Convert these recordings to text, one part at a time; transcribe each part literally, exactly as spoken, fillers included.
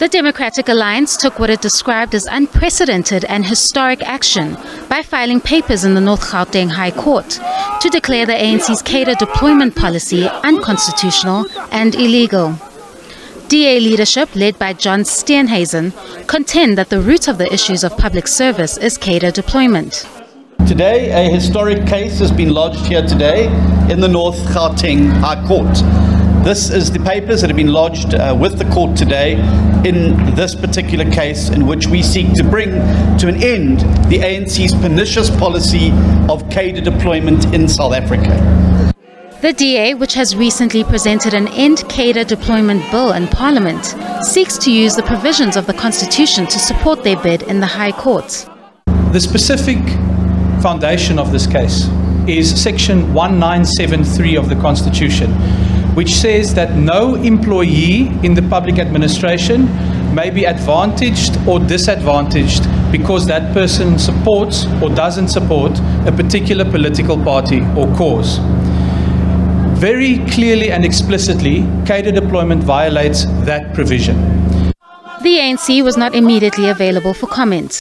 The Democratic Alliance took what it described as unprecedented and historic action by filing papers in the North Gauteng High Court to declare the A N C's cadre deployment policy unconstitutional and illegal. D A leadership, led by John Steenhuisen, contend that the root of the issues of public service is cadre deployment. Today, a historic case has been lodged here today in the North Gauteng High Court. This is the papers that have been lodged uh, with the court today in this particular case, in which we seek to bring to an end the A N C's pernicious policy of cadre deployment in South Africa. The D A, which has recently presented an end cadre deployment bill in Parliament, seeks to use the provisions of the Constitution to support their bid in the High Court. The specific foundation of this case is section one nine seven three of the Constitution, which says that no employee in the public administration may be advantaged or disadvantaged because that person supports or doesn't support a particular political party or cause. Very clearly and explicitly, cadre deployment violates that provision. The A N C was not immediately available for comment.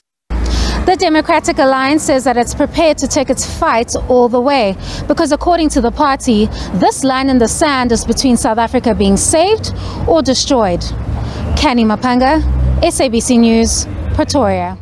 The Democratic Alliance says that it's prepared to take its fight all the way because, according to the party, this line in the sand is between South Africa being saved or destroyed. Kenny Mapanga, S A B C News, Pretoria.